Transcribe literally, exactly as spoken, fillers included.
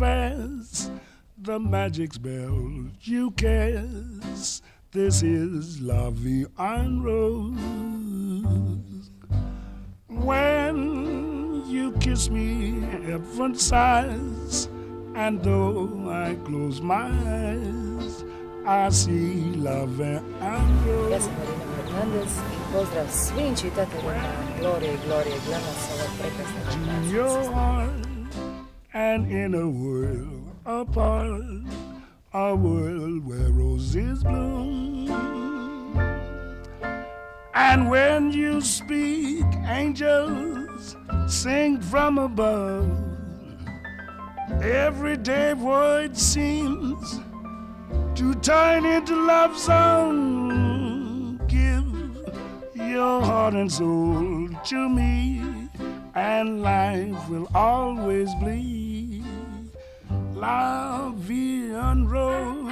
fast, the magic spell you cast. This is La Vie en Rose. When you kiss me, heaven sighs, and though I close my eyes, I see La Vie en Rose. Ja sam Marina Fernandez I pozdrav svim čitateljima Glorie, Glorie, glavna sa ovog prekrasna čitateljica. And in a world apart, a world where roses bloom, and when you speak, angels sing from above. Everyday void seems to turn into love song. Give your heart and soul to me, and life will always bleed. La Vie en Rose.